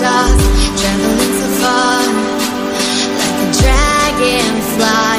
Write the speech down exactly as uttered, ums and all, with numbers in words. stars, traveling so far, like a dragonfly.